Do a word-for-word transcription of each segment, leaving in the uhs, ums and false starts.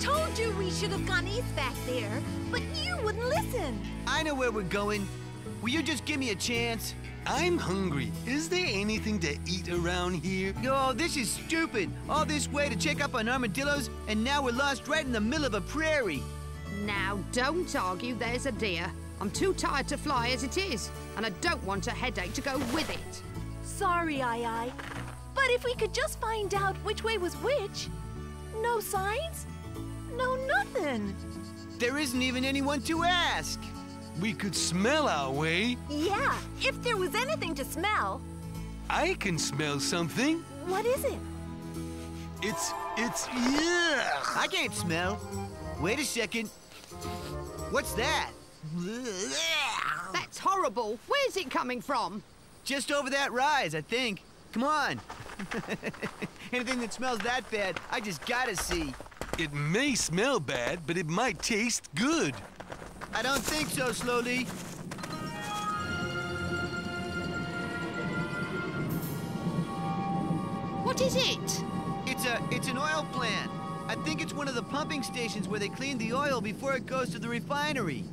told you we should have gone east back there, but you wouldn't listen. I know where we're going. Will you just give me a chance? I'm hungry. Is there anything to eat around here? Oh, this is stupid. All this way to check up on armadillos, and now we're lost right in the middle of a prairie. Now, don't argue there's a deer. I'm too tired to fly as it is, and I don't want a headache to go with it. Sorry, Ai-Ai. But if we could just find out which way was which. No signs, no nothing. There isn't even anyone to ask. We could smell our way. Yeah, if there was anything to smell. I can smell something. What is it? It's, it's, yeah. I can't smell. Wait a second. What's that? That's horrible. Where's it coming from? Just over that rise, I think. Come on. Anything that smells that bad, I just gotta see. It may smell bad, but it might taste good. I don't think so, Slowly. What is it? It's a, it's an oil plant. I think it's one of the pumping stations where they clean the oil before it goes to the refinery.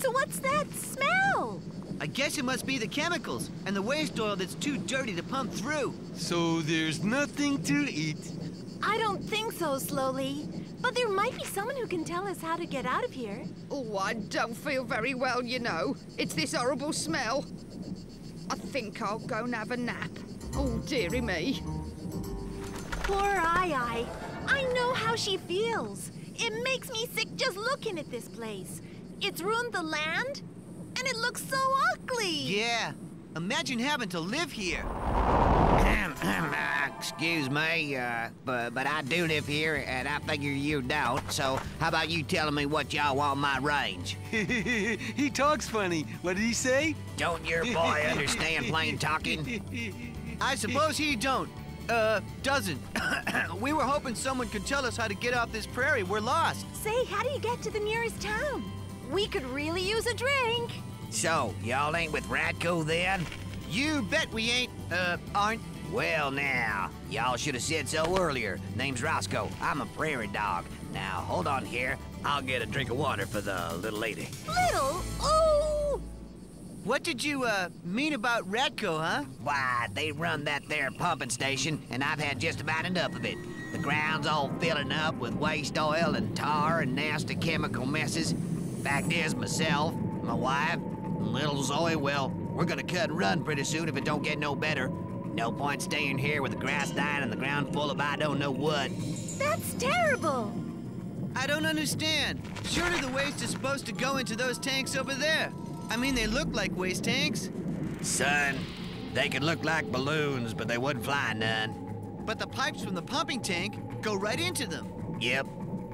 So what's that smell? I guess it must be the chemicals and the waste oil that's too dirty to pump through. So there's nothing to eat. I don't think so, Slowly. But there might be someone who can tell us how to get out of here. Oh, I don't feel very well, you know. It's this horrible smell. I think I'll go and have a nap. Oh, dearie me. Poor Ai-Ai. I know how she feels. It makes me sick just looking at this place. It's ruined the land, and it looks so ugly. Yeah. Imagine having to live here. Excuse me, uh, but, but I do live here, and I figure you don't, so how about you telling me what y'all want my range? He talks funny. What did he say? Don't your boy understand plain talking? I suppose he don't. Uh, doesn't. We were hoping someone could tell us how to get off this prairie. We're lost. Say, how do you get to the nearest town? We could really use a drink. So, y'all ain't with Ratco then? You bet we ain't, uh, aren't. Well, now, y'all should have said so earlier. Name's Roscoe. I'm a prairie dog. Now, hold on here. I'll get a drink of water for the little lady. Little? Oh! What did you, uh, mean about Ratco, huh? Why, they run that there pumping station, and I've had just about enough of it. The ground's all filling up with waste oil and tar and nasty chemical messes. Fact is, myself, my wife, and little Zoe, well, we're gonna cut and run pretty soon if it don't get no better. No point staying here with the grass dying and the ground full of I don't know what. That's terrible. I don't understand. Surely the waste is supposed to go into those tanks over there. I mean, they look like waste tanks. Son, they could look like balloons, but they wouldn't fly none. But the pipes from the pumping tank go right into them. Yep,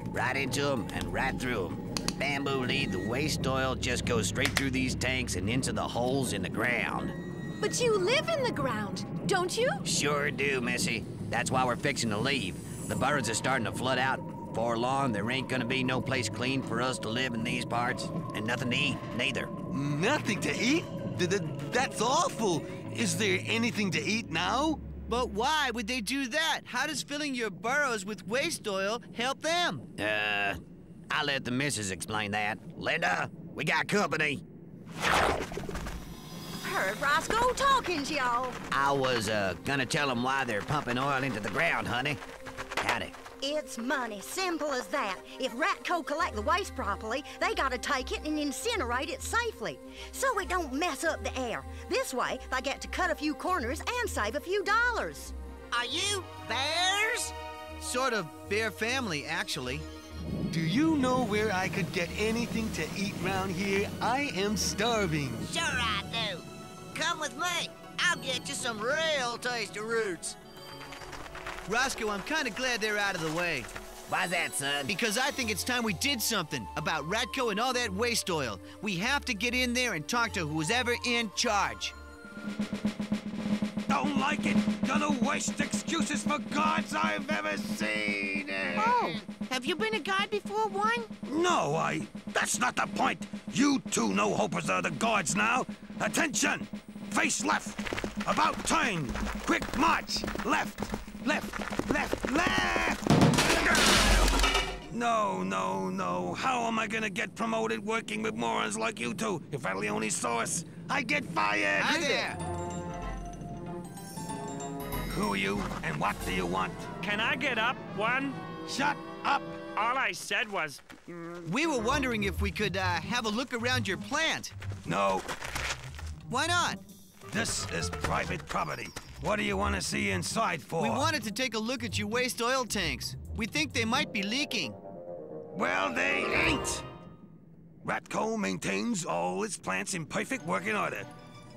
right into them and right through them. Bamboo lead, the waste oil just goes straight through these tanks and into the holes in the ground. But you live in the ground, don't you? Sure do, Missy. That's why we're fixing to leave. The birds are starting to flood out. Before long, there ain't gonna be no place clean for us to live in these parts. And nothing to eat, neither. Nothing to eat? Th th that's awful. Is there anything to eat now? But why would they do that? How does filling your burrows with waste oil help them? Uh, I'll let the missus explain that. Linda, we got company. Heard Roscoe talking to y'all. I was, uh, gonna tell them why they're pumping oil into the ground, honey. Howdy. It's money, simple as that. If Ratco collect the waste properly, they gotta take it and incinerate it safely, so it don't mess up the air. This way, they get to cut a few corners and save a few dollars. Are you bears? Sort of bear family, actually. Do you know where I could get anything to eat round here? I am starving. Sure I do. Come with me. I'll get you some real tasty roots. Roscoe, I'm kind of glad they're out of the way. Why's that, son? Because I think it's time we did something about Ratco and all that waste oil. We have to get in there and talk to who's ever in charge. Don't like it. Gonna waste excuses for gods I've ever seen. Oh, have you been a god before, One? No, I... That's not the point. You two no-hopers are the gods now. Attention! Face left. About turn. Quick march. Left. Left. Left. Left. No, no, no. How am I gonna get promoted working with morons like you two? If Rataleone saw us, I get fired! Hi there! Who are you, and what do you want? Can I get up, one? Shut up! All I said was... We were wondering if we could, uh, have a look around your plant. No. Why not? This is private property. What do you want to see inside for? We wanted to take a look at your waste oil tanks. We think they might be leaking. Well, they ain't! Ratco maintains all its plants in perfect working order,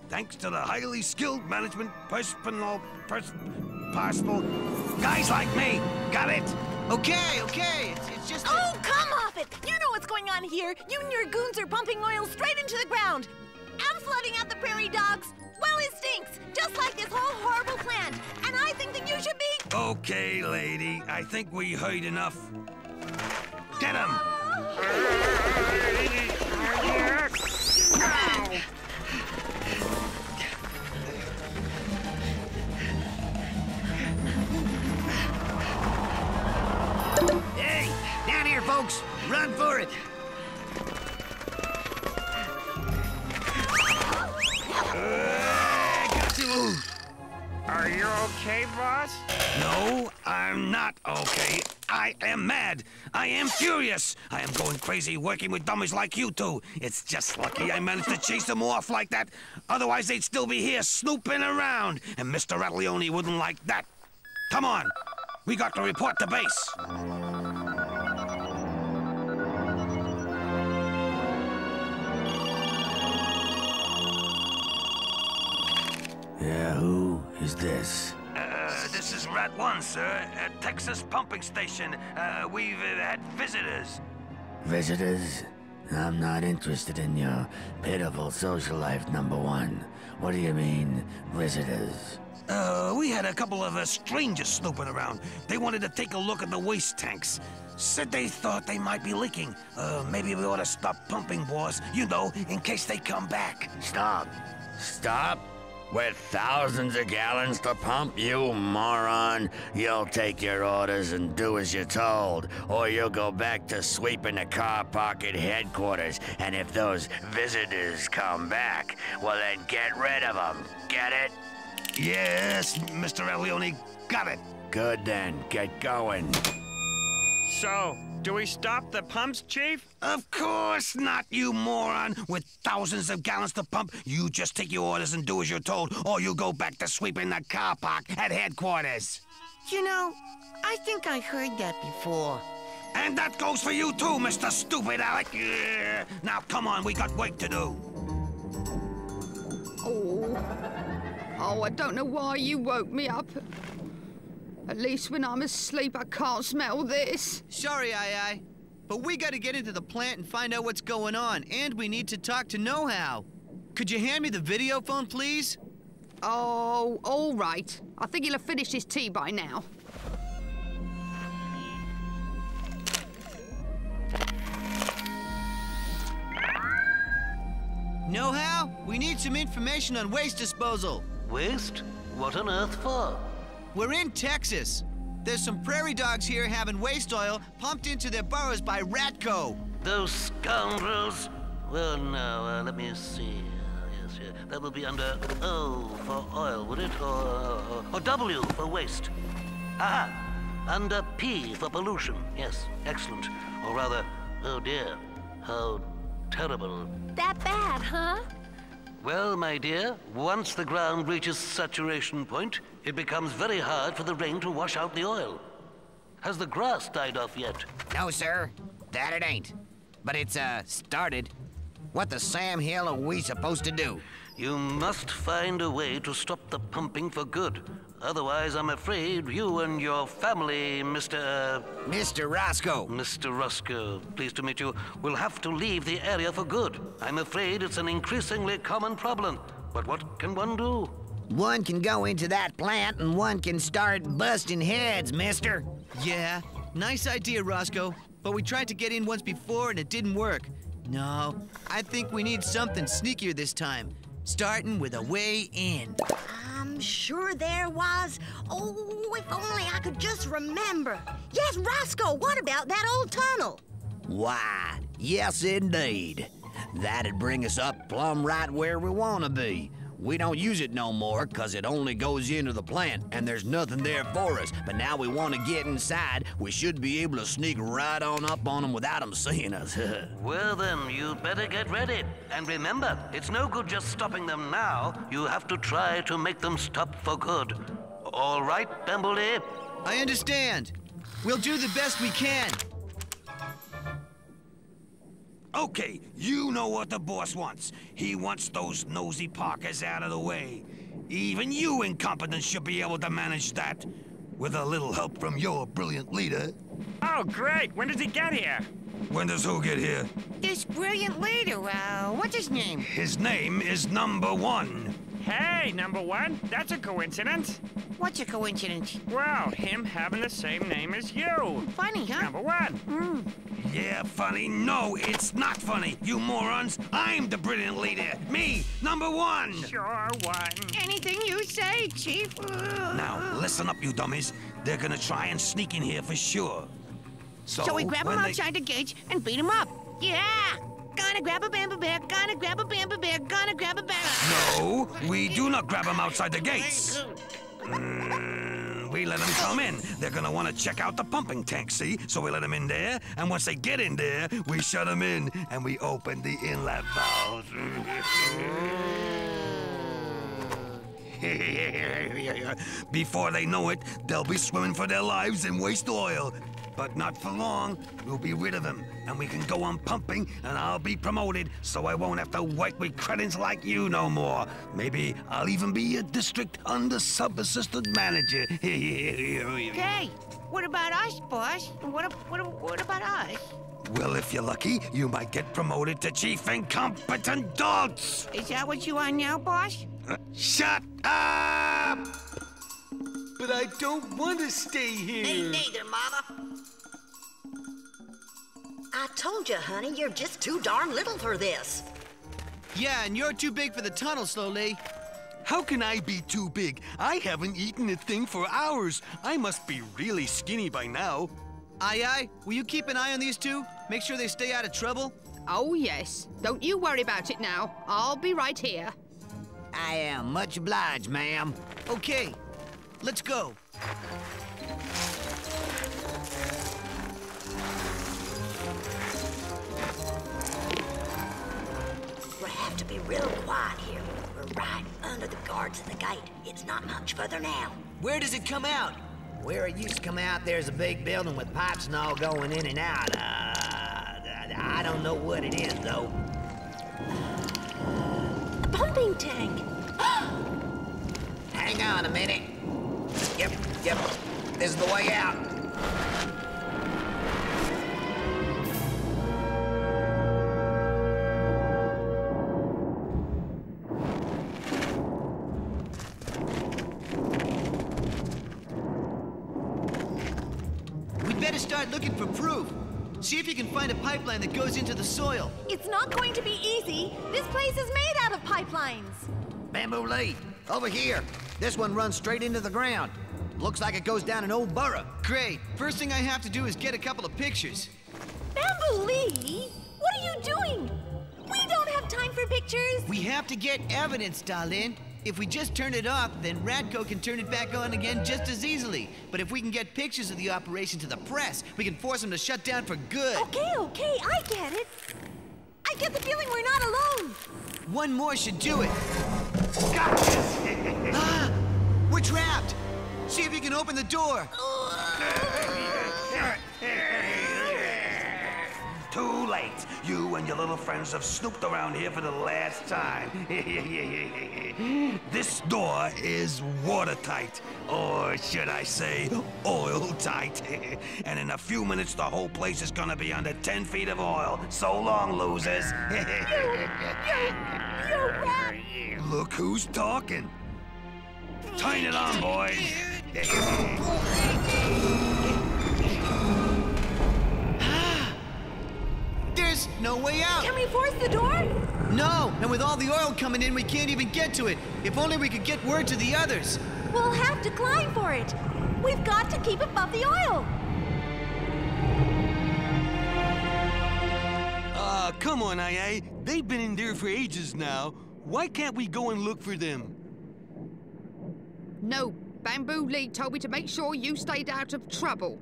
thanks to the highly skilled management personnel, pers possible guys like me. Got it? Okay, okay. It's, it's just. Oh, a... come off it! You know what's going on here. You and your goons are pumping oil straight into the ground. I'm flooding out the prairie dogs. Well, it stinks, just like this whole horrible plant. And I think that you should be... Okay, lady. I think we heard enough. Get him! Hey, down here, folks. Run for it. Are you okay, boss? No, I'm not okay. I am mad. I am furious. I am going crazy working with dummies like you two. It's just lucky I managed to chase them off like that. Otherwise, they'd still be here snooping around. And Mister Rataleone wouldn't like that. Come on. We got to report to base. Yeah, who is this? Uh, this is Rat One, sir, at Texas Pumping Station. Uh, we've uh, had visitors. Visitors? I'm not interested in your pitiful social life, number one. What do you mean, visitors? Uh, we had a couple of uh, strangers snooping around. They wanted to take a look at the waste tanks. Said they thought they might be leaking. Uh, maybe we ought to stop pumping, boss. You know, in case they come back. Stop. Stop? With thousands of gallons to pump, you moron, you'll take your orders and do as you're told, or you'll go back to sweeping the car park at headquarters, and if those visitors come back, well then get rid of them. Get it? Yes, Mister Rataleone, got it. Good then, get going. So... do we stop the pumps, Chief? Of course not, you moron. With thousands of gallons to pump, you just take your orders and do as you're told, or you go back to sweeping the car park at headquarters. You know, I think I heard that before. And that goes for you too, Mister Stupid Alec. Yeah. Now, come on, we got work to do. Oh. Oh, I don't know why you woke me up. At least when I'm asleep, I can't smell this. Sorry, Aye-Aye, but we gotta get into the plant and find out what's going on, and we need to talk to Know How. Could you hand me the video phone, please? Oh, all right. I think he'll have finished his tea by now. Know How? We need some information on waste disposal. Waste? What on earth for? We're in Texas. There's some prairie dogs here having waste oil pumped into their burrows by Ratco. Those scoundrels? Well, now, uh, let me see. Yes, yes. That would be under O for oil, would it? Or, or W for waste. Aha! Under P for pollution. Yes, excellent. Or rather, oh dear, how terrible. That bad, huh? Well, my dear, once the ground reaches saturation point, it becomes very hard for the rain to wash out the oil. Has the grass died off yet? No, sir. That it ain't. But it's, uh, started. What the Sam Hill are we supposed to do? You must find a way to stop the pumping for good. Otherwise, I'm afraid you and your family, Mister... Mister Roscoe. Mister Roscoe, pleased to meet you, will have to leave the area for good. I'm afraid it's an increasingly common problem. But what can one do? One can go into that plant and one can start busting heads, mister. Yeah, nice idea, Roscoe. But we tried to get in once before and it didn't work. No, I think we need something sneakier this time. Starting with a way in. I'm sure there was. Oh, if only I could just remember. Yes, Roscoe, what about that old tunnel? Why, yes, indeed. That'd bring us up plumb right where we want to be. We don't use it no more, because it only goes into the plant, and there's nothing there for us. But now we want to get inside. We should be able to sneak right on up on them without them seeing us. Well, then, you'd better get ready. And remember, it's no good just stopping them now. You have to try to make them stop for good. All right, Bumblebee? I understand. We'll do the best we can. Okay, you know what the boss wants. He wants those nosy Parkers out of the way. Even you incompetents should be able to manage that, with a little help from your brilliant leader. Oh, great. When does he get here? When does who get here? This brilliant leader, uh, what's his name? His name is Number One. Hey, Number One, that's a coincidence. What's a coincidence? Well, him having the same name as you. Funny, huh? Number One. Mm. Yeah, funny. No, it's not funny, you morons. I'm the brilliant leader. Me, Number One. Sure, One. Anything you say, Chief. Now, listen up, you dummies. They're gonna try and sneak in here for sure. So, so we grab them outside they... the gates and beat them up. Yeah! Gonna grab a Bamboo Bear, gonna grab a Bamboo Bear, gonna grab a bear. No, we do not grab them outside the gates. Mm, we let them come in. They're gonna want to check out the pumping tank, see? So we let them in there, and once they get in there, we shut them in, and we open the inlet valves. Before they know it, they'll be swimming for their lives in waste oil. But not for long. We'll be rid of them, and we can go on pumping, and I'll be promoted, so I won't have to work with cretins like you no more. Maybe I'll even be a district under sub-assistant manager. Hey, what about us, boss? What, what, what about us? Well, if you're lucky, you might get promoted to Chief Incompetent Dolts. Is that what you are now, boss? Uh, shut up! But I don't want to stay here. Me neither, Mama. I told you, honey, you're just too darn little for this. Yeah, and you're too big for the tunnel, Slowly. How can I be too big? I haven't eaten a thing for hours. I must be really skinny by now. Aye, aye. Will you keep an eye on these two? Make sure they stay out of trouble? Oh, yes. Don't you worry about it now. I'll be right here. I am much obliged, ma'am. Okay. Let's go. We'll have to be real quiet here. We're right under the guards at the gate. It's not much further now. Where does it come out? Where it used to come out, there's a big building with pipes and all going in and out. Uh, I don't know what it is, though. A pumping tank. Hang on a minute. Yep, yep. This is the way out. We'd better start looking for proof. See if you can find a pipeline that goes into the soil. It's not going to be easy. This place is made out of pipelines. Bamboo Lee, over here. This one runs straight into the ground. Looks like it goes down an old burrow. Great. First thing I have to do is get a couple of pictures. Bamboo Lee, what are you doing? We don't have time for pictures. We have to get evidence, darling. If we just turn it off, then Ratco can turn it back on again just as easily. But if we can get pictures of the operation to the press, we can force them to shut down for good. Okay, okay, I get it. I get the feeling we're not alone. One more should do it. Gotcha! Ah! We're trapped! See if you can open the door! Too late! You and your little friends have snooped around here for the last time. This door is watertight, or should I say, oil-tight. And in a few minutes, the whole place is gonna be under ten feet of oil. So long, losers! you, you, you Look who's talking! Turn it on, boys! There's no way out! Can we force the door? No, and with all the oil coming in, we can't even get to it. If only we could get word to the others. We'll have to climb for it. We've got to keep above the oil. Ah, uh, come on, I A. They've been in there for ages now. Why can't we go and look for them? No, Bamboo Lee told me to make sure you stayed out of trouble.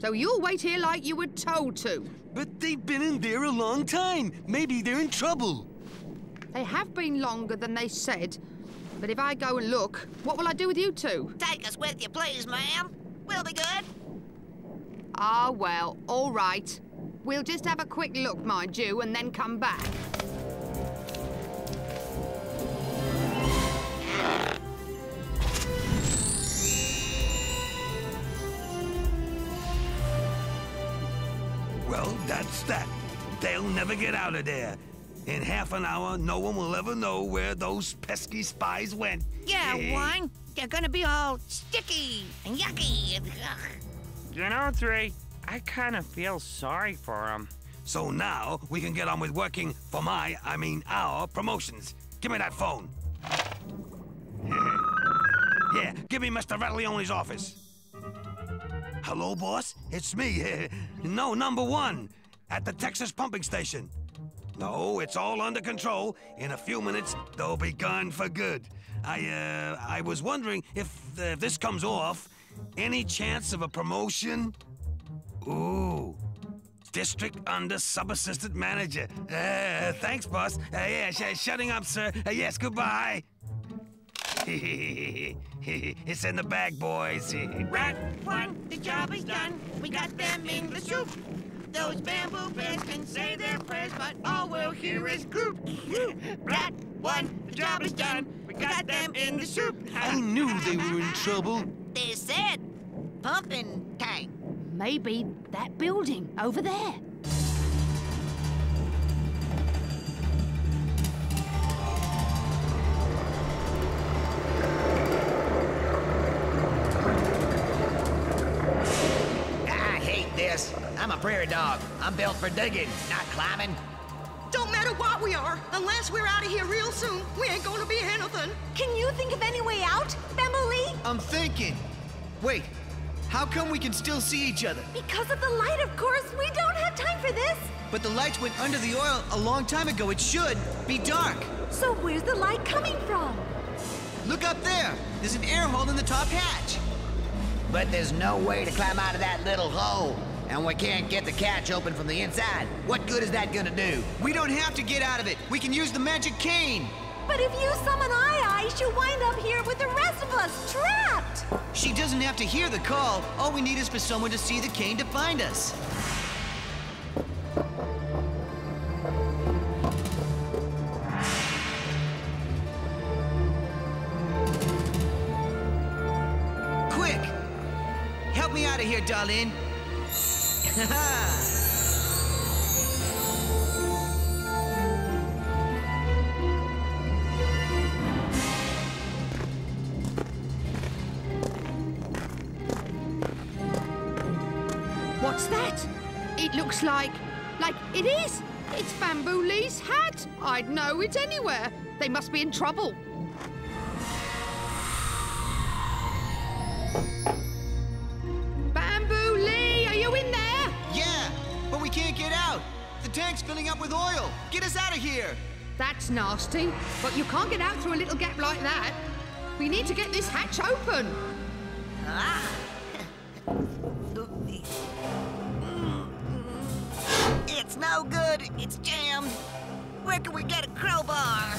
So you'll wait here like you were told to. But they've been in there a long time. Maybe they're in trouble. They have been longer than they said. But if I go and look, what will I do with you two? Take us with you, please, ma'am. We'll be good. Ah, well, all right. We'll just have a quick look, mind you, and then come back. Well, that's that. They'll never get out of there. In half an hour, no one will ever know where those pesky spies went. Yeah, yeah. One. They're gonna be all sticky and yucky. You know, Three, I kind of feel sorry for them. So now we can get on with working for my, I mean our, promotions. Give me that phone. Yeah, yeah. Give me Mister Rataleone's office. Hello, boss? It's me. No, number one. At the Texas pumping station. No, it's all under control. In a few minutes, they'll be gone for good. I, uh, I was wondering if, uh, if this comes off, any chance of a promotion? Ooh, district under sub-assistant manager. Uh, thanks, boss. Uh, yeah, sh shutting up, sir. Uh, yes, goodbye. It's in the bag, boys. Rat one, the job is done. We got them in the soup. Those Bamboo Bears can say their prayers, but all we'll hear is goop. Rat one, the job is done. We got them in the soup. I knew they were in trouble. They said pumping tank. Maybe that building over there. I'm a prairie dog. I'm built for digging, not climbing. Don't matter what we are, unless we're out of here real soon, we ain't gonna be anything. Can you think of any way out, Bamboo Lee? I'm thinking. Wait, how come we can still see each other? Because of the light, of course. We don't have time for this. But the lights went under the oil a long time ago. It should be dark. So where's the light coming from? Look up there. There's an air hole in the top hatch. But there's no way to climb out of that little hole. And we can't get the catch open from the inside. What good is that gonna do? We don't have to get out of it. We can use the magic cane. But if you summon Ai-Ai, she'll wind up here with the rest of us, trapped. She doesn't have to hear the call. All we need is for someone to see the cane to find us. Quick, help me out of here, darling. What's that? It looks like... like it is! It's Bamboo Lee's hat! I'd know it anywhere. They must be in trouble. Tank's filling up with oil. Get us out of here. That's nasty, but you can't get out through a little gap like that. We need to get this hatch open. Ah. It's no good. It's jammed. Where can we get a crowbar?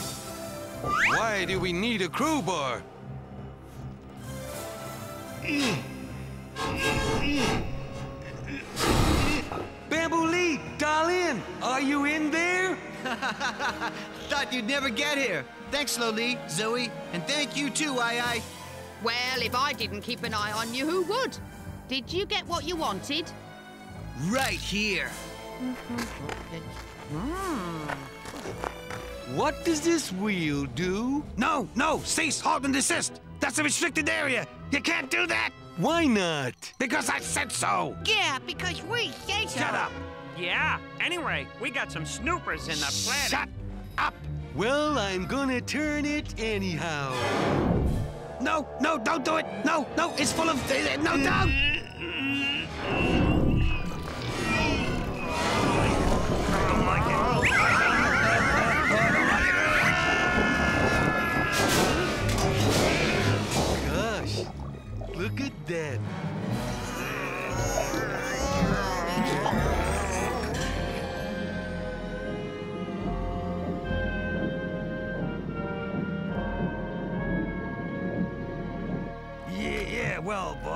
Why do we need a crowbar? Bamboo Lee, darling, are you in there? Thought you'd never get here. Thanks, Loli, Zoe, and thank you too, Ai-Ai. Well, if I didn't keep an eye on you, who would? Did you get what you wanted? Right here. What does this wheel do? No, no, cease, halt, and desist. That's a restricted area. You can't do that. Why not? Because I said so! Yeah, because we said so! Shut up! Yeah, anyway, we got some snoopers in the planet. Shut up! Well, I'm gonna turn it anyhow. No, no, don't do it! No, no, it's full of... Uh, no, don't! Oh, my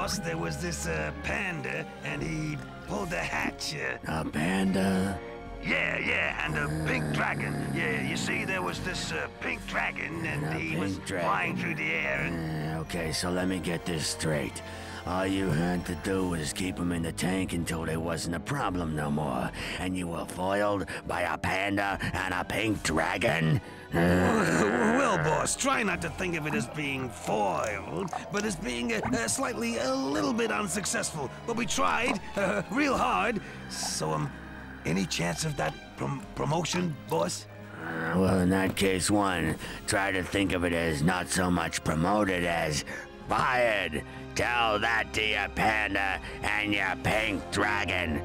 course, there was this uh, panda, and he pulled the hatch. Uh, a panda? Yeah, yeah, and a uh, pink dragon. Yeah, you see, there was this uh, pink dragon, and he was dragon. flying through the air. And... Uh, okay, so let me get this straight. All you had to do was keep them in the tank until there wasn't a problem no more, and you were foiled by a panda and a pink dragon? Well, boss, try not to think of it as being foiled, but as being uh, uh, slightly a little bit unsuccessful. But we tried uh, real hard, so um, any chance of that prom promotion, boss? Uh, well, in that case, one, try to think of it as not so much promoted as fired. Tell that to your panda and your pink dragon.